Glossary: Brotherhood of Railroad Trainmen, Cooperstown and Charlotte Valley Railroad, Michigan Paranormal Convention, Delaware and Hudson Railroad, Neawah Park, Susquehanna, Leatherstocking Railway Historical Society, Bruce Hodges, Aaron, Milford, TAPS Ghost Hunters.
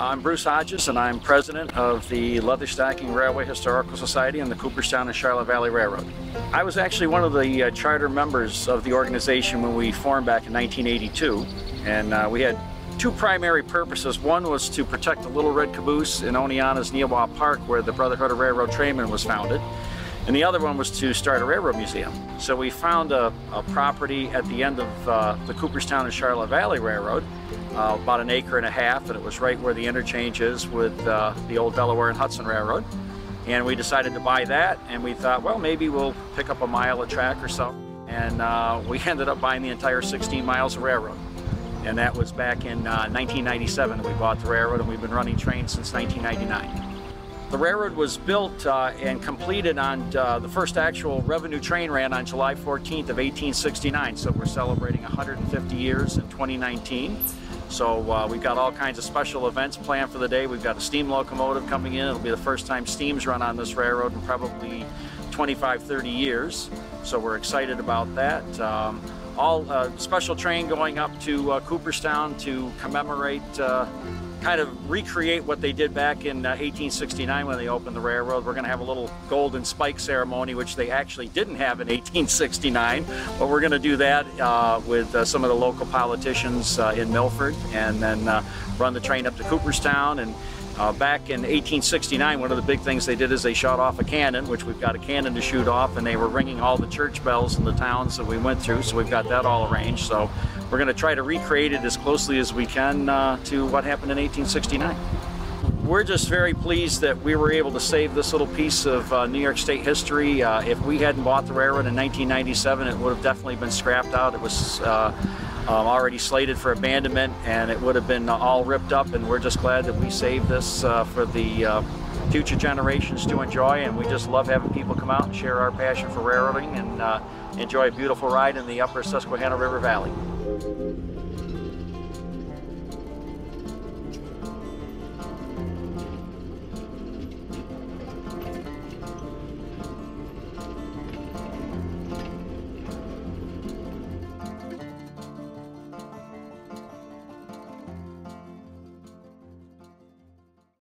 I'm Bruce Hodges, and I'm president of the Leatherstocking Railway Historical Society and the Cooperstown and Charlotte Valley Railroad. I was actually one of the charter members of the organization when we formed back in 1982, and we had two primary purposes. One was to protect the Little Red Caboose in Oneonta's Neawah Park, where the Brotherhood of Railroad Trainmen was founded. And the other one was to start a railroad museum. So we found a property at the end of the Cooperstown and Charlotte Valley Railroad, about an acre and a half, and it was right where the interchange is with the old Delaware and Hudson Railroad. And we decided to buy that, and we thought, well, maybe we'll pick up a mile of track or so. And we ended up buying the entire 16 miles of railroad. And that was back in 1997 that we bought the railroad, and we've been running trains since 1999. The railroad was built and completed on the first actual revenue train ran on July 14th of 1869, so we're celebrating 150 years in 2019. So we've got all kinds of special events planned for the day. We've got a steam locomotive coming in. It'll be the first time steam's run on this railroad in probably 25, 30 years. So we're excited about that. Special train going up to Cooperstown to commemorate kind of recreate what they did back in 1869 when they opened the railroad. We're going to have a little golden spike ceremony, which they actually didn't have in 1869, but we're going to do that with some of the local politicians in Milford, and then run the train up to Cooperstown. And back in 1869, one of the big things they did is they shot off a cannon, which we've got a cannon to shoot off, and they were ringing all the church bells in the towns that we went through, so we've got that all arranged. So we're going to try to recreate it as closely as we can to what happened in 1869. We're just very pleased that we were able to save this little piece of New York State history. If we hadn't bought the railroad in 1997, it would have definitely been scrapped out. It was already slated for abandonment, and it would have been all ripped up, and we're just glad that we saved this for the future generations to enjoy. And we just love having people come out and share our passion for railroading and enjoy a beautiful ride in the upper Susquehanna River Valley.